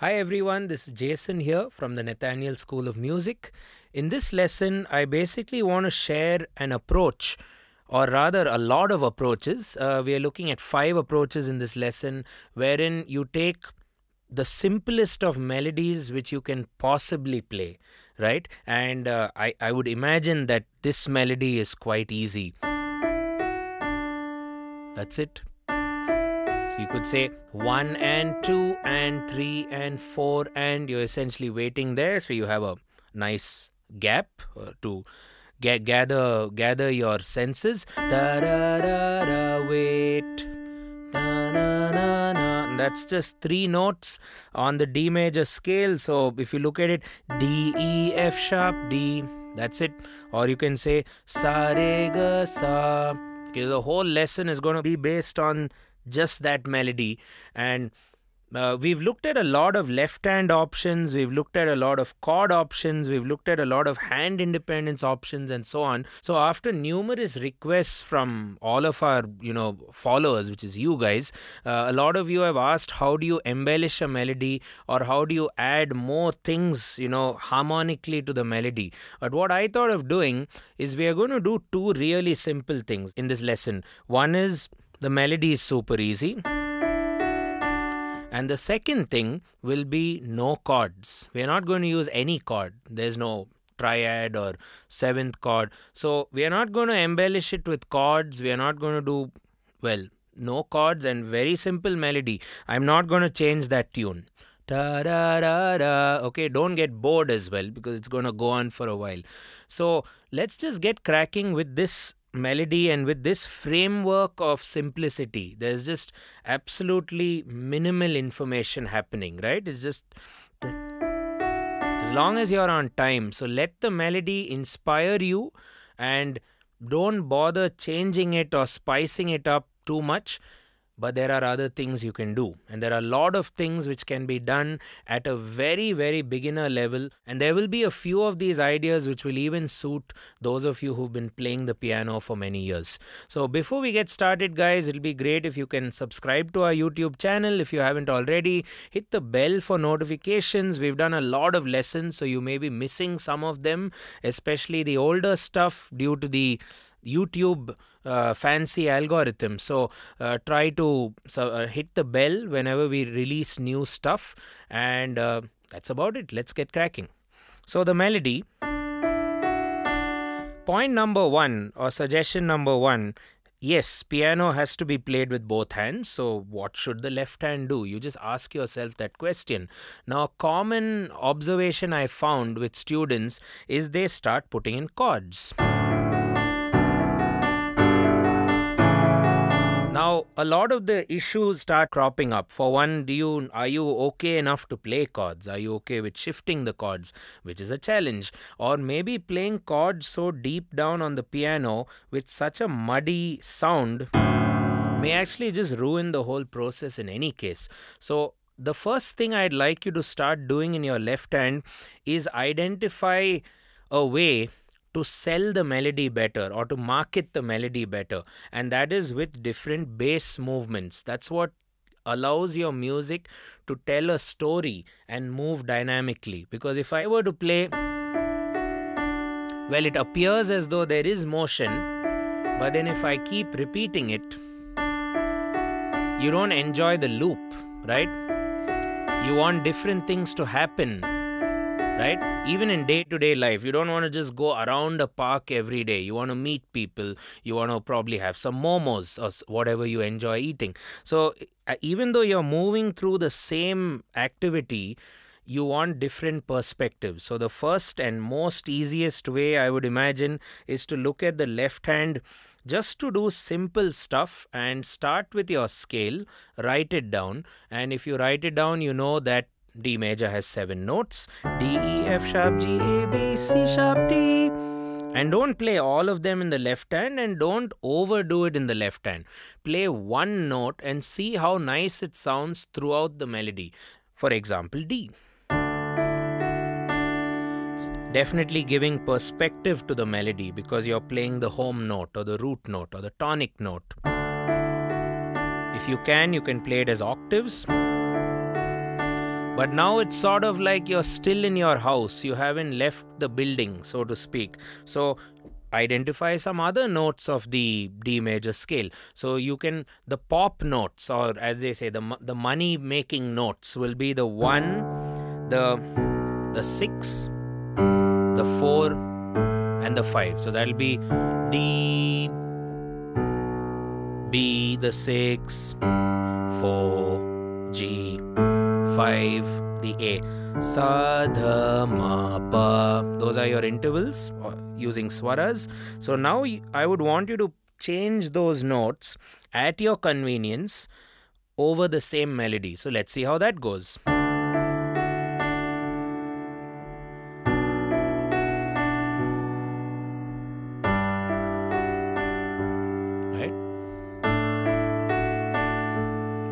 Hi everyone, this is Jason here from the Nathaniel School of Music. In this lesson, I basically want to share an approach, or rather a lot of approaches. We are looking at 5 approaches in this lesson, wherein you take the simplest of melodies which you can possibly play, right? And I would imagine that this melody is quite easy. That's it. So you could say 1 and 2 and 3 and 4 and you're essentially waiting there. So you have a nice gap to gather your senses. Da-da-da-da, wait. Da-na-na-na. That's just 3 notes on the D major scale. So if you look at it, D, E, F sharp, D. That's it. Or you can say sa, re, ga, sa. Okay, the whole lesson is going to be based on just that melody, and we've looked at a lot of left hand options, we've looked at a lot of chord options, we've looked at a lot of hand independence options and so on. So after numerous requests from all of our followers, which is you guys, a lot of you have asked how do you embellish a melody, or how do you add more things harmonically to the melody. But what I thought of doing is we are going to do 2 really simple things in this lesson. One is the melody is super easy, and the second thing will be no chords. We are not going to use any chord. There's no triad or 7th chord. So we are not going to embellish it with chords. We are not going to do, well, no chords and very simple melody. I'm not going to change that tune. Ta-da-da-da. Okay, don't get bored as well, because it's going to go on for a while. So let's just get cracking with this melody and with this framework of simplicity. There's just absolutely minimal information happening, right? It's just as long as you're on time. So let the melody inspire you and don't bother changing it or spicing it up too much. But there are other things you can do, and there are a lot of things which can be done at a very, very beginner level, and there will be a few of these ideas which will even suit those of you who've been playing the piano for many years. So before we get started, guys, it'll be great if you can subscribe to our YouTube channel if you haven't already. Hit the bell for notifications. We've done a lot of lessons, so you may be missing some of them, especially the older stuff due to the YouTube fancy algorithm. So try to hit the bell whenever we release new stuff, and that's about it. Let's get cracking. So the melody, point number 1, or suggestion number 1, yes, piano has to be played with both hands. So what should the left hand do? You just ask yourself that question. Now, a common observation I found with students is they start putting in chords. Now, a lot of the issues start cropping up. For one, are you okay enough to play chords? Are you okay with shifting the chords, which is a challenge? Or maybe playing chords so deep down on the piano with such a muddy sound may actually just ruin the whole process in any case. So the first thing I'd like you to start doing in your left hand is identify a way to sell the melody better, or to market the melody better, and that is with different bass movements. That's what allows your music to tell a story and move dynamically. Because if I were to play, well, it appears as though there is motion, but then if I keep repeating it, you don't enjoy the loop, right? You want different things to happen, right? Even in day-to-day life, you don't want to just go around a park every day. You want to meet people. You want to probably have some momos or whatever you enjoy eating. So even though you're moving through the same activity, you want different perspectives. So the first and most easiest way, I would imagine, is to look at the left hand just to do simple stuff, and start with your scale, write it down. And if you write it down, you know that D major has 7 notes, D, E, F sharp, G, A, B, C sharp, D. And don't play all of them in the left hand, and don't overdo it in the left hand. Play one note and see how nice it sounds throughout the melody. For example, D. It's definitely giving perspective to the melody, because you're playing the home note or the root note or the tonic note. If you can play it as octaves. But now it's sort of like you're still in your house. You haven't left the building, so to speak. So identify some other notes of the D major scale. So you can, the pop notes, or as they say, the money making notes will be the 1, the 6, the 4 and the 5. So that'll be D, B, the 6, 4, G, 5, the A, sa, dha, ma, pa. Those are your intervals using swaras. So now I would want you to change those notes at your convenience over the same melody. So let's see how that goes.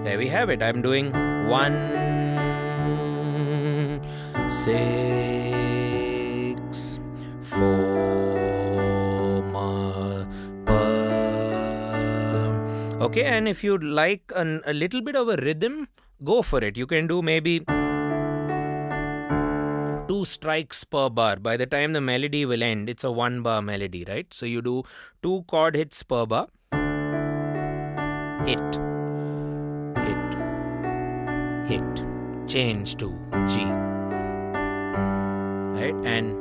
There we have it. I'm doing 1, 6, 4, ma, pa. Okay, and if you'd like a little bit of a rhythm, go for it. You can do maybe 2 strikes per bar. By the time the melody will end, it's a 1-bar melody, right? So you do 2 chord hits per bar. Hit. Hit, change to G, right? And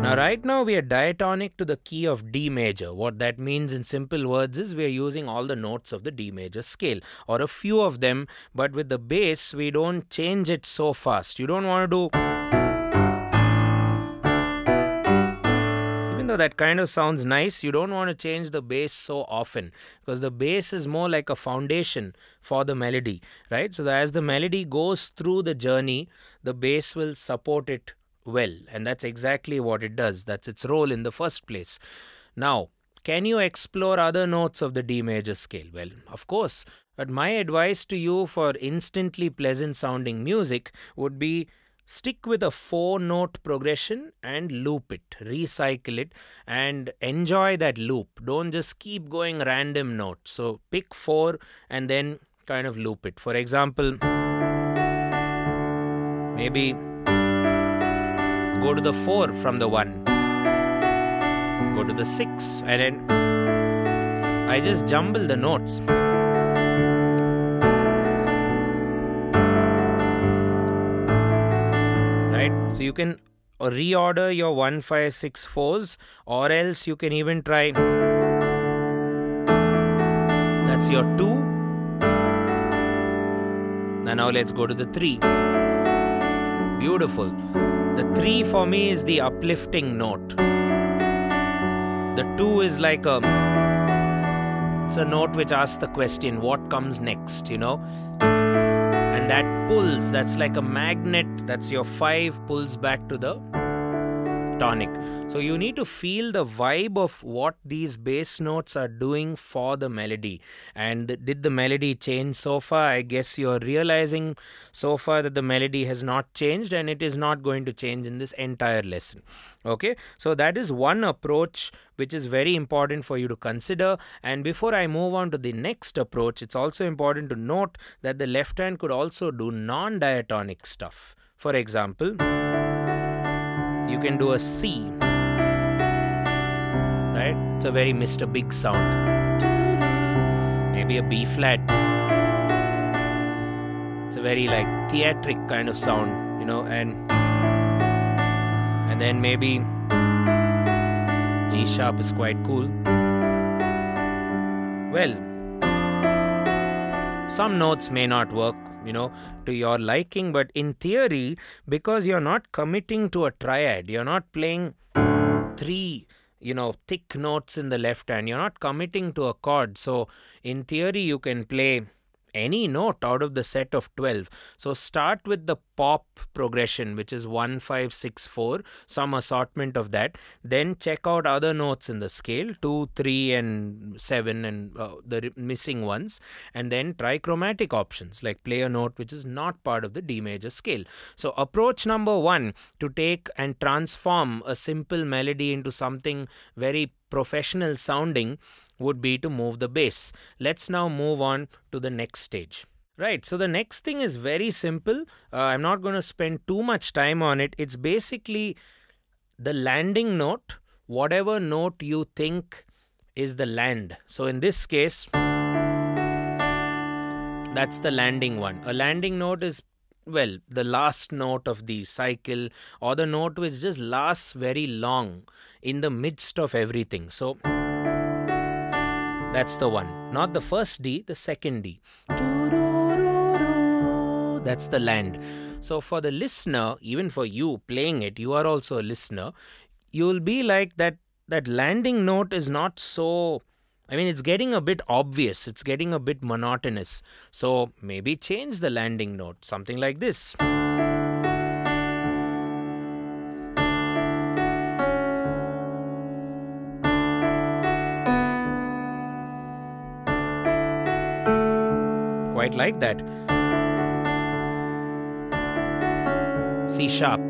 now right now we are diatonic to the key of D major. What that means in simple words is we are using all the notes of the D major scale, or a few of them, but with the bass we don't change it so fast. You don't want to do, even though that kind of sounds nice, you don't want to change the bass so often, because the bass is more like a foundation for the melody, right? So as the melody goes through the journey, the bass will support it well, and that's exactly what it does. That's its role in the first place. Now, can you explore other notes of the D major scale? Well, of course, but my advice to you for instantly pleasant sounding music would be stick with a 4-note progression and loop it, recycle it, and enjoy that loop. Don't just keep going random notes. So pick 4 and then kind of loop it. For example, maybe go to the 4 from the 1, go to the 6, and then I just jumble the notes. Right? So you can reorder your 1, 5, 6, 4s, or else you can even try, that's your 2. Now let's go to the 3. Beautiful. The 3 for me is the uplifting note. The 2 is like a, it's a note which asks the question, what comes next, you know? And that pulls, that's like a magnet. That's your 5, pulls back to the tonic. So you need to feel the vibe of what these bass notes are doing for the melody. And did the melody change so far? I guess you're realizing so far that the melody has not changed, and it is not going to change in this entire lesson. Okay, so that is one approach which is very important for you to consider. And before I move on to the next approach, it's also important to note that the left hand could also do non-diatonic stuff. For example, you can do a C, right? It's a very Mr. Big sound. Maybe a B flat. It's a very like theatric kind of sound, you know, and then maybe G sharp is quite cool. Well, some notes may not work, you know, to your liking, but in theory, because you're not committing to a triad, you're not playing 3, you know, thick notes in the left hand, you're not committing to a chord. So in theory, you can play any note out of the set of 12. So start with the pop progression, which is 1, 5, 6, 4, some assortment of that. Then check out other notes in the scale, 2, 3 and 7 and the missing ones. And then try chromatic options, like play a note which is not part of the D major scale. So approach number 1, to take and transform a simple melody into something very professional sounding, would be to move the bass. Let's now move on to the next stage. Right, so the next thing is very simple. I'm not going to spend too much time on it. It's basically the landing note, whatever note you think is the land. So in this case, that's the landing one. A landing note is, well, the last note of the cycle or the note which just lasts very long in the midst of everything. So that's the one. Not the first D, the second D. That's the land. So for the listener, even for you playing it, you are also a listener, you'll be like that landing note is not so, I mean, it's getting a bit obvious, it's getting a bit monotonous. So maybe change the landing note, something like this. Quite like that. C sharp,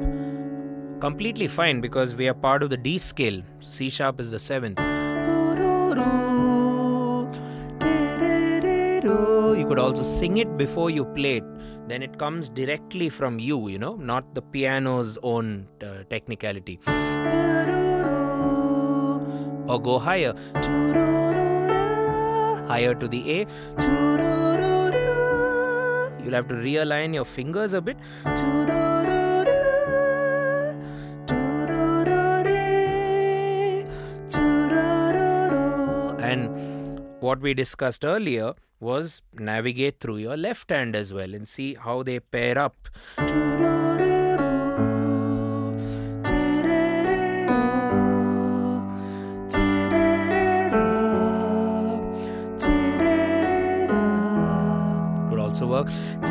completely fine because we are part of the D scale. C sharp is the 7th. You could also sing it before you play it. Then it comes directly from you, you know, not the piano's own technicality. Or go higher. Higher to the A. You'll have to realign your fingers a bit. What we discussed earlier was navigate through your left hand as well and see how they pair up. Could also work.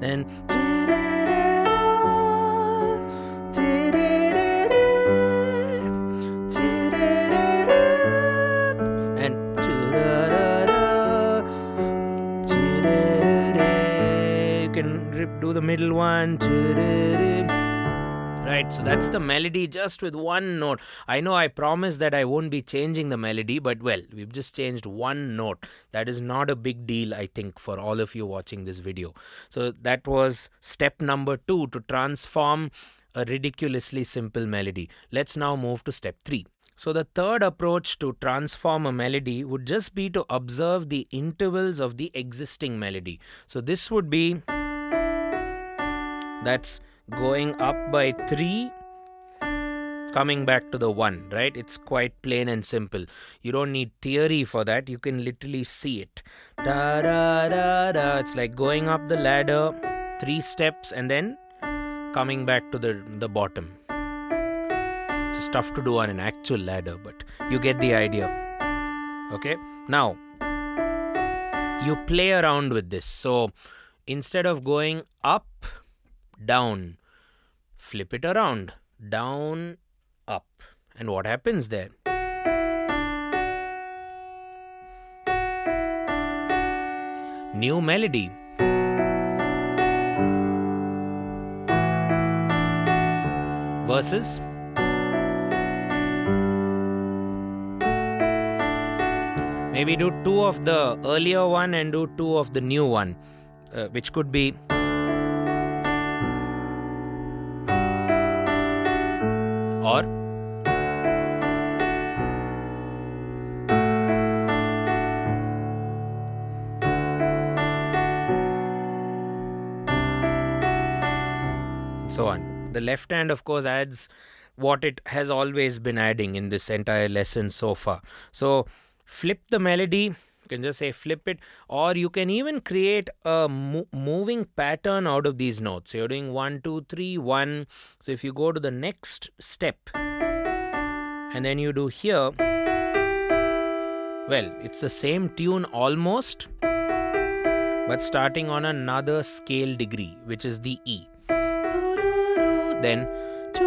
Then do the middle one. Right, so that's the melody just with one note. I know I promised that I won't be changing the melody, but well, we've just changed one note. That is not a big deal, I think, for all of you watching this video. So that was step number 2, to transform a ridiculously simple melody. Let's now move to step 3. So the third approach to transform a melody would just be to observe the intervals of the existing melody. So this would be, that's going up by 3, coming back to the 1, right? It's quite plain and simple. You don't need theory for that. You can literally see it. Da, da, da, da. It's like going up the ladder, 3 steps, and then coming back to the bottom. It's tough to do on an actual ladder, but you get the idea. Okay? Now, you play around with this. So, instead of going up, down, flip it around, down, up, and what happens there? New melody. Versus maybe do 2 of the earlier one and do 2 of the new one, which could be, or so on. The left hand, of course, adds what it has always been adding in this entire lesson so far. So flip the melody. You can just say flip it, or you can even create a moving pattern out of these notes. So you're doing 1, 2, 3, 1. So if you go to the next step and then you do here, well, it's the same tune almost, but starting on another scale degree, which is the E. Then so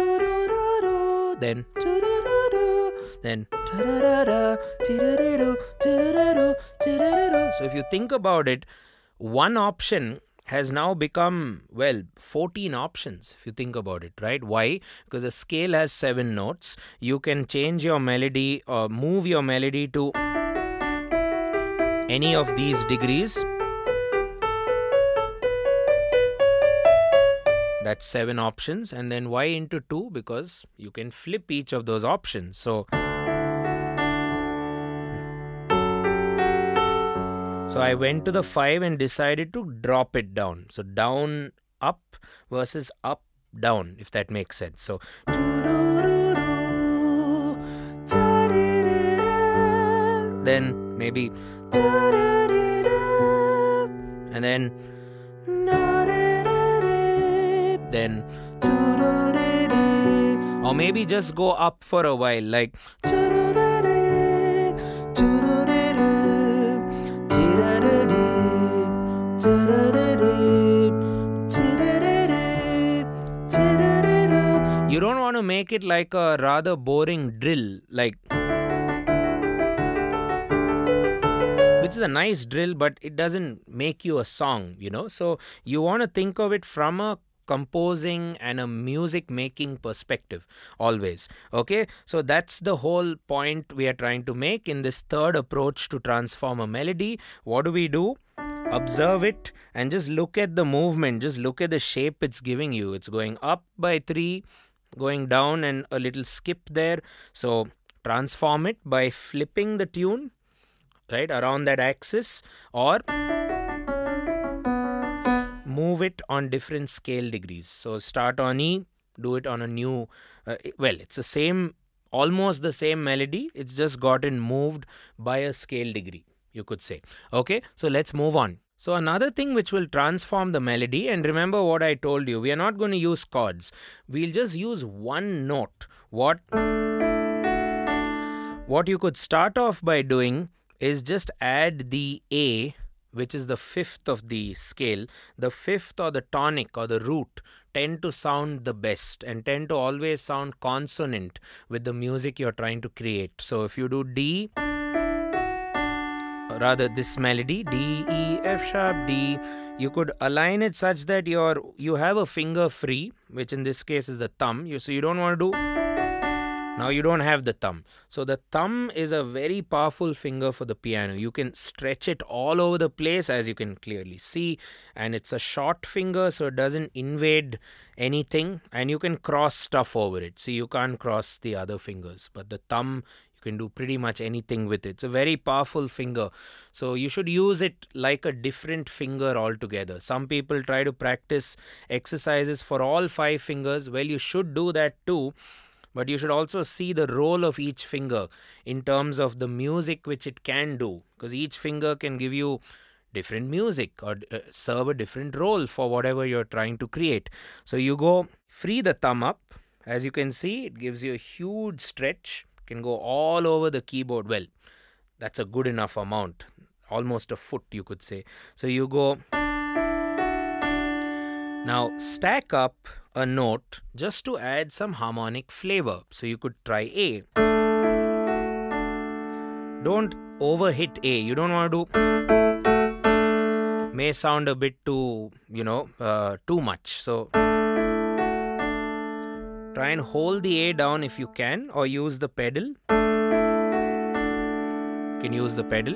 if you think about it, one option has now become, well, 14 options if you think about it, right? Why? Because a scale has 7 notes. You can change your melody or move your melody to any of these degrees. That's 7 options. And then Y into 2 because you can flip each of those options. So I went to the 5 and decided to drop it down. So down, up versus up, down, if that makes sense. So then maybe, and then or maybe just go up for a while, like you don't want to make it like a rather boring drill, like which is a nice drill, but it doesn't make you a song, you know. So you want to think of it from a composing and a music making perspective always. Okay, so that's the whole point we are trying to make in this third approach to transform a melody. What do? Observe it and just look at the movement, just look at the shape it's giving you. It's going up by 3, going down and a little skip there. So transform it by flipping the tune, right, around that axis, or move it on different scale degrees. So start on E, do it on a new, well, it's the same, almost the same melody. It's just gotten moved by a scale degree, you could say. Okay, so let's move on. So another thing which will transform the melody, and remember what I told you, we are not going to use chords. We'll just use one note. What you could start off by doing is just add the A, which is the 5th of the scale. The 5th or the tonic or the root tend to sound the best and tend to always sound consonant with the music you're trying to create. So if you do D, or rather this melody, D, E, F sharp, D, you could align it such that you have a finger free, which in this case is the thumb. So you don't want to do... Now you don't have the thumb. So the thumb is a very powerful finger for the piano. You can stretch it all over the place, as you can clearly see. And it's a short finger, so it doesn't invade anything. And you can cross stuff over it. See, you can't cross the other fingers. But the thumb, you can do pretty much anything with it. It's a very powerful finger. So you should use it like a different finger altogether. Some people try to practice exercises for all 5 fingers. Well, you should do that too. But you should also see the role of each finger in terms of the music which it can do. Because each finger can give you different music or serve a different role for whatever you're trying to create. So you go free the thumb up. As you can see, it gives you a huge stretch. It can go all over the keyboard. Well, that's a good enough amount. Almost a foot, you could say. So you go... Now stack up a note just to add some harmonic flavor. So you could try A. Don't overhit A. You don't want to do. May sound a bit too, you know, too much. So try and hold the A down if you can, or use the pedal. You can use the pedal.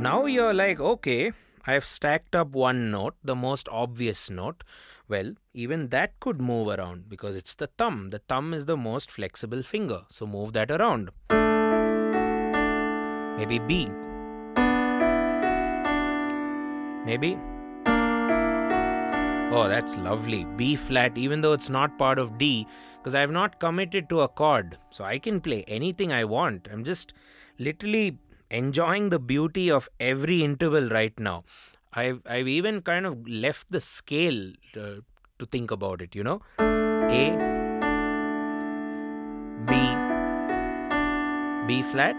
Now you're like, okay, I have stacked up one note, the most obvious note. Well, even that could move around because it's the thumb. The thumb is the most flexible finger. So move that around. Maybe B. Maybe. Oh, that's lovely. B flat, even though it's not part of D, because I have not committed to a chord. So I can play anything I want. I'm just literally... enjoying the beauty of every interval right now. I've even kind of left the scale to think about it, you know. A, B, B flat,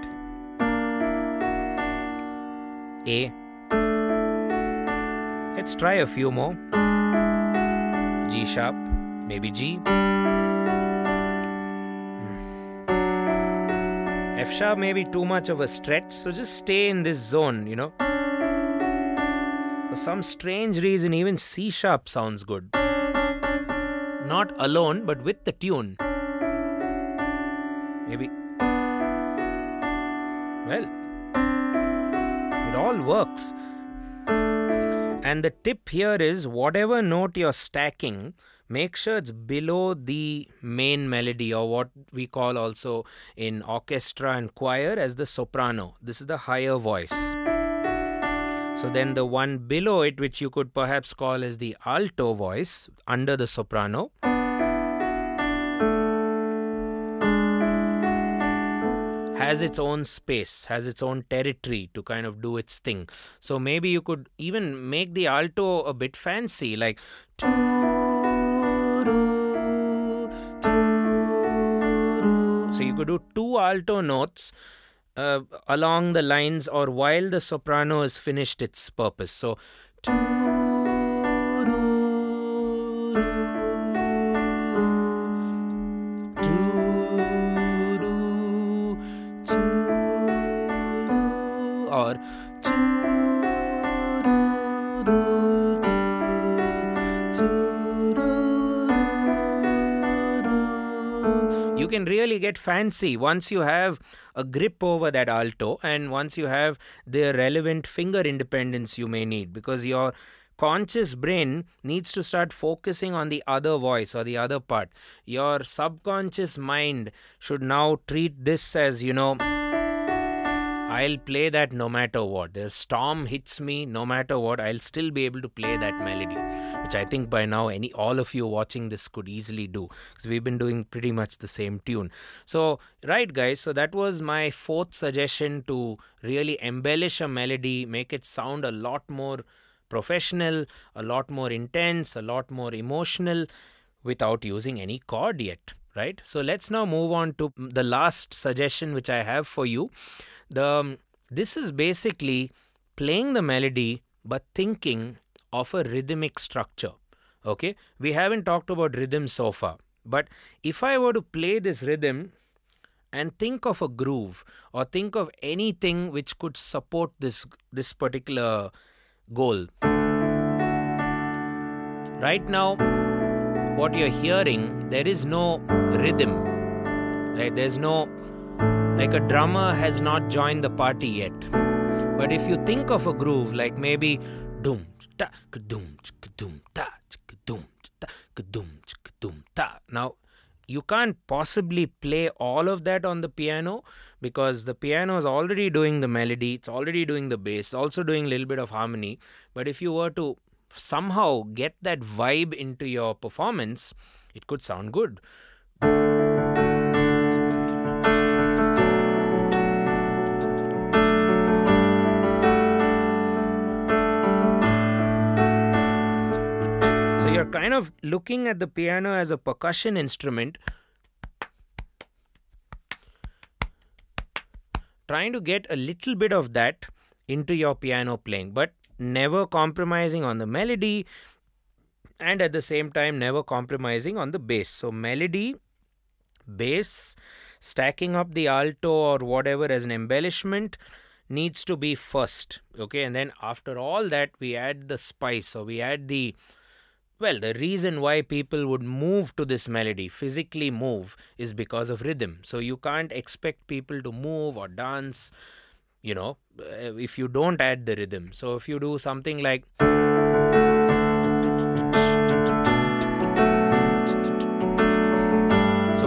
A. Let's try a few more. G sharp, maybe G. F sharp may be too much of a stretch, so just stay in this zone, you know. For some strange reason, even C-sharp sounds good. Not alone, but with the tune. Maybe. Well, it all works. And the tip here is, whatever note you're stacking, make sure it's below the main melody, or what we call also in orchestra and choir as the soprano. This is the higher voice. So then the one below it, which you could perhaps call as the alto voice, under the soprano. Has its own space, has its own territory to kind of do its thing. So maybe you could even make the alto a bit fancy, like... So you could do two alto notes along the lines or while the soprano has finished its purpose. So, or you can really get fancy once you have a grip over that alto and once you have the relevant finger independence you may need, because your conscious brain needs to start focusing on the other voice or the other part. Your subconscious mind should now treat this as, you know, I'll play that no matter what. The storm hits me, no matter what, I'll still be able to play that melody, which I think by now all of you watching this could easily do, because we've been doing pretty much the same tune. So, right guys, so that was my fourth suggestion, to really embellish a melody, make it sound a lot more professional, a lot more intense, a lot more emotional, without using any chord yet. Right? So let's now move on to the last suggestion which I have for you. This is basically playing the melody but thinking of a rhythmic structure. Okay? We haven't talked about rhythm so far, but if I were to play this rhythm and think of a groove or think of anything which could support this particular goal. Right now, what you're hearing, there is no rhythm, right? There's no, like a drummer has not joined the party yet. But if you think of a groove, like maybe doom ta doom doom ta doom ta doom doom ta. Now, you can't possibly play all of that on the piano, because the piano is already doing the melody, it's already doing the bass, also doing a little bit of harmony. But if you were to somehow get that vibe into your performance, it could sound good. So you're kind of looking at the piano as a percussion instrument, trying to get a little bit of that into your piano playing, but never compromising on the melody, and at the same time never compromising on the bass. So melody, bass, stacking up the alto or whatever as an embellishment needs to be first, okay? And then after all that, we add the spice, or we add the, well, the reason why people would move to this melody, physically move, is because of rhythm. So you can't expect people to move or dance, you know, if you don't add the rhythm. So if you do something like, so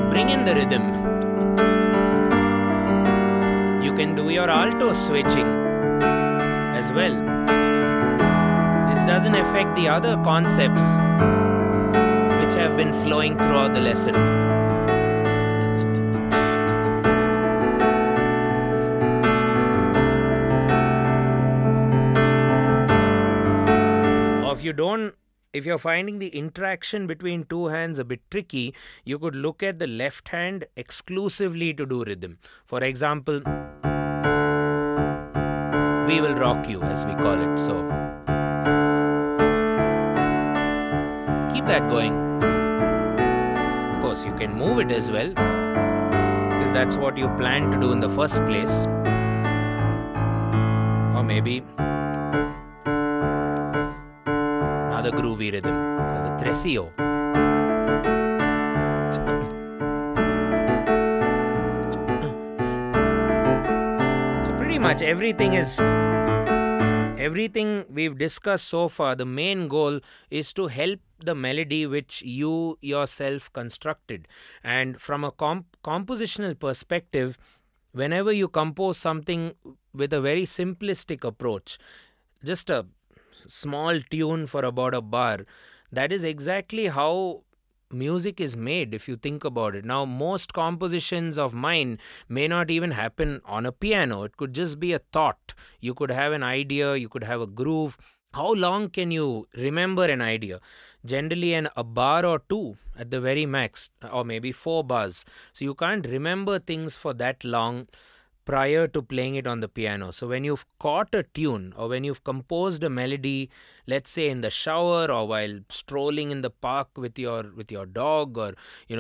bring in the rhythm. You can do your alto switching as well. This doesn't affect the other concepts which have been flowing throughout the lesson. If you're finding the interaction between two hands a bit tricky, you could look at the left hand exclusively to do rhythm. For example, we will rock you, as we call it. So keep that going. Of course, you can move it as well, because that's what you planned to do in the first place. Or maybe another groovy rhythm called the tresillo. So pretty much everything we've discussed so far, the main goal is to help the melody which you yourself constructed. And from a compositional perspective, whenever you compose something with a very simplistic approach, just a small tune for about a bar, that is exactly how music is made if you think about it. Now, most compositions of mine may not even happen on a piano. It could just be a thought. You could have an idea, you could have a groove. How long can you remember an idea? Generally a bar or two at the very max, or maybe 4 bars. So you can't remember things for that long prior to playing it on the piano. So when you've caught a tune or when you've composed a melody, let's say in the shower or while strolling in the park with your dog or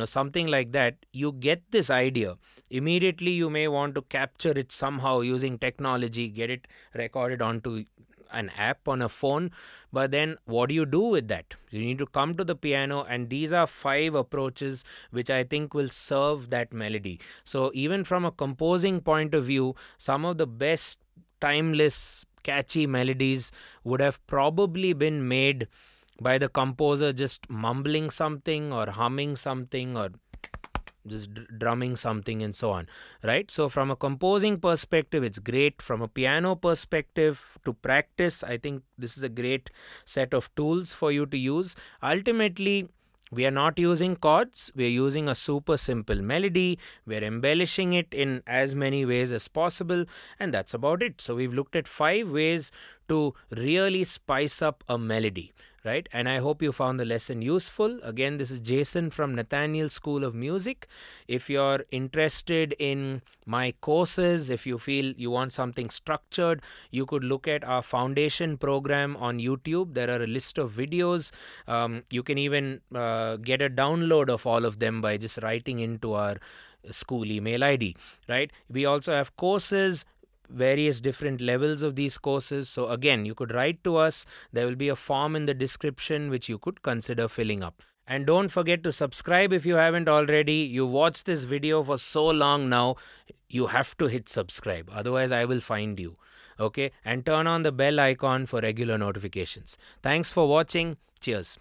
something like that, you get this idea. Immediately you may want to capture it somehow using technology, get it recorded onto an app on a phone, but then what do you do with that? You need to come to the piano, and these are 5 approaches which I think will serve that melody. So even from a composing point of view, some of the best timeless catchy melodies would have probably been made by the composer just mumbling something or humming something or just drumming something and so on, right? So from a composing perspective, it's great. From a piano perspective, to practice, I think this is a great set of tools for you to use. Ultimately, we are not using chords. We are using a super simple melody. We are embellishing it in as many ways as possible, and that's about it. So we've looked at 5 ways to really spice up a melody. Right? And I hope you found the lesson useful. Again, this is Jason from Nathaniel School of Music. If you're interested in my courses, if you feel you want something structured, you could look at our foundation program on YouTube. There are a list of videos. You can even get a download of all of them by just writing into our school email ID. Right? We also have courses, various different levels of these courses. So again, you could write to us. There will be a form in the description which you could consider filling up. And don't forget to subscribe if you haven't already. You watched this video for so long now, you have to hit subscribe. Otherwise, I will find you. Okay? And turn on the bell icon for regular notifications. Thanks for watching. Cheers.